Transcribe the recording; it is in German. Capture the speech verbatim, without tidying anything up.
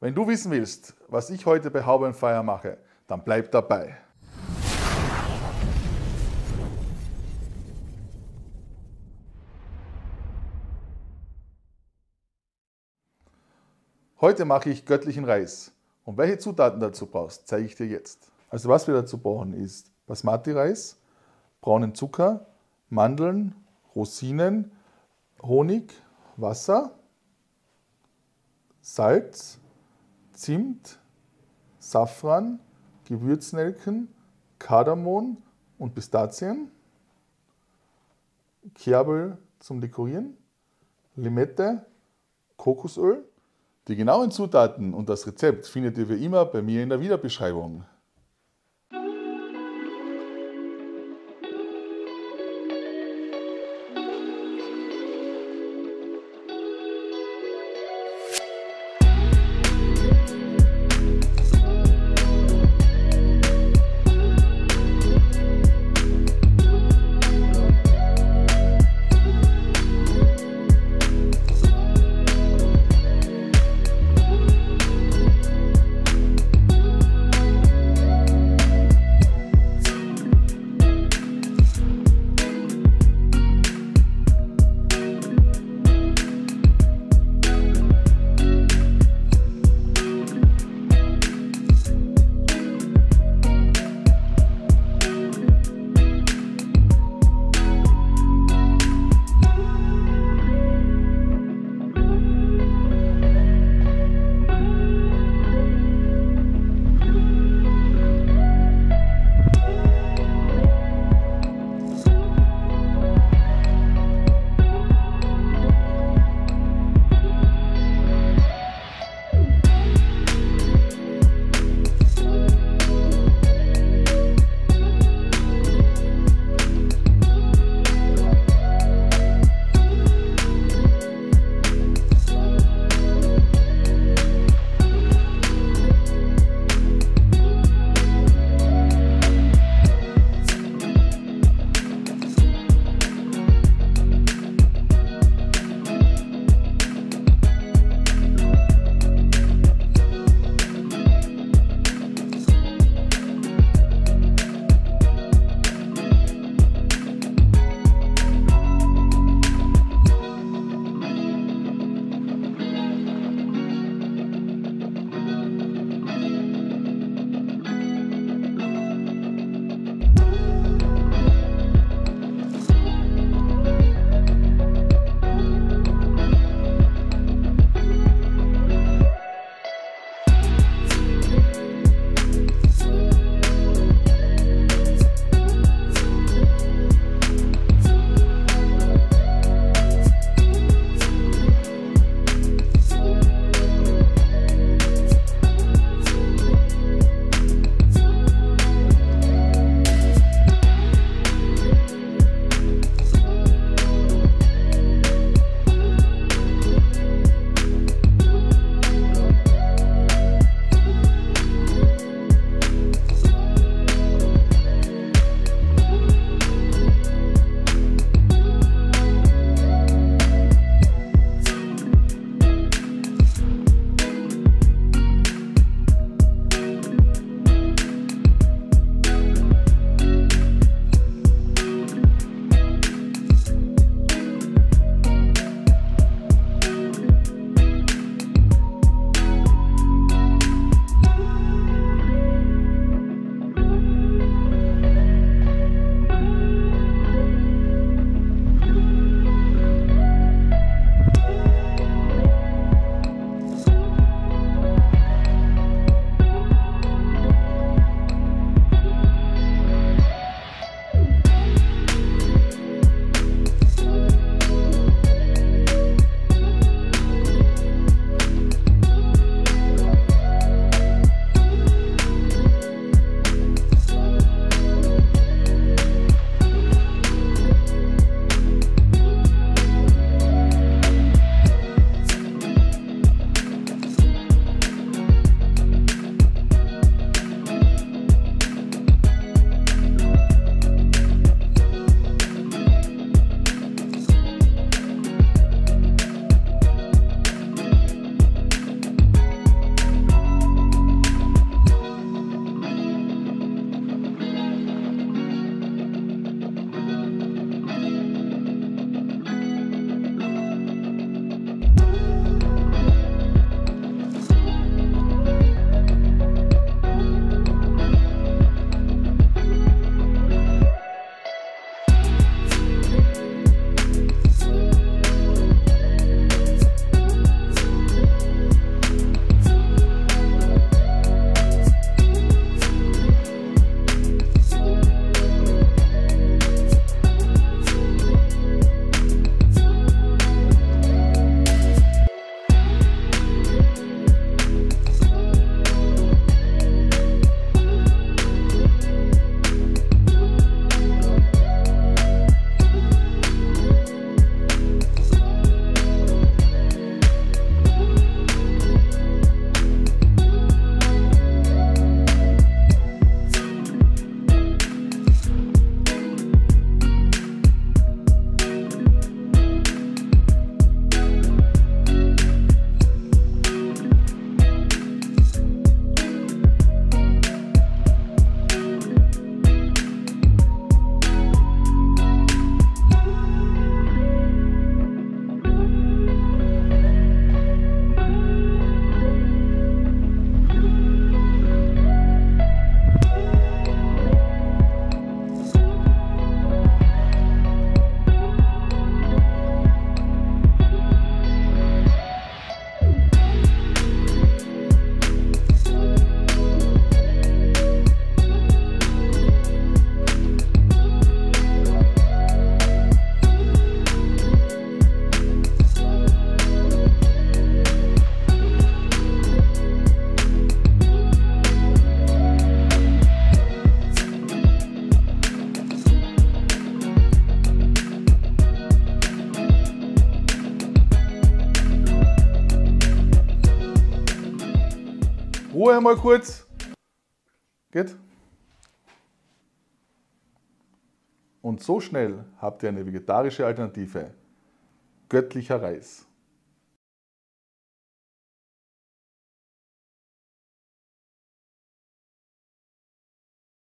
Wenn du wissen willst, was ich heute bei Haube on Fire mache, dann bleib dabei. Heute mache ich göttlichen Reis. Und welche Zutaten dazu brauchst, zeige ich dir jetzt. Also was wir dazu brauchen ist Basmatireis, braunen Zucker, Mandeln, Rosinen, Honig, Wasser, Salz, Zimt, Safran, Gewürznelken, Kardamom und Pistazien, Kerbel zum Dekorieren, Limette, Kokosöl. Die genauen Zutaten und das Rezept findet ihr wie immer bei mir in der Videobeschreibung. vorher mal kurz. Geht? Und so schnell habt ihr eine vegetarische Alternative. Göttlicher Reis.